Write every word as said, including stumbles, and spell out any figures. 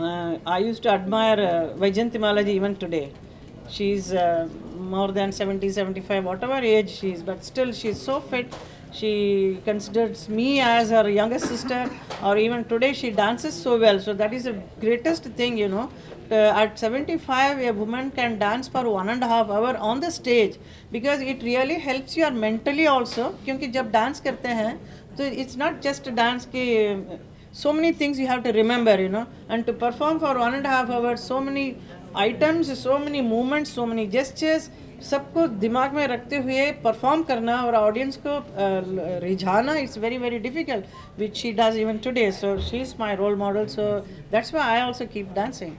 uh, I used to admire uh, Vyjayanthimala ji even today. She's uh, more than seventy, seventy-five, whatever age she is, but still she's so fit. She considers me as her youngest sister, or even today she dances so well. So that is the greatest thing, you know. Uh, at seventy-five, a woman can dance for one and a half hour on the stage, because it really helps you mentally also. Because when dance karte hain, so it's not just a dance ki, so many things you have to remember, you know, and to perform for one and a half hours, so many items, so many movements, so many gestures. सबको दिमाग में रखते हुए perform करना और audience को रिझाना it's very very difficult, which she does even today. So she is my role model, so that's why I also keep dancing.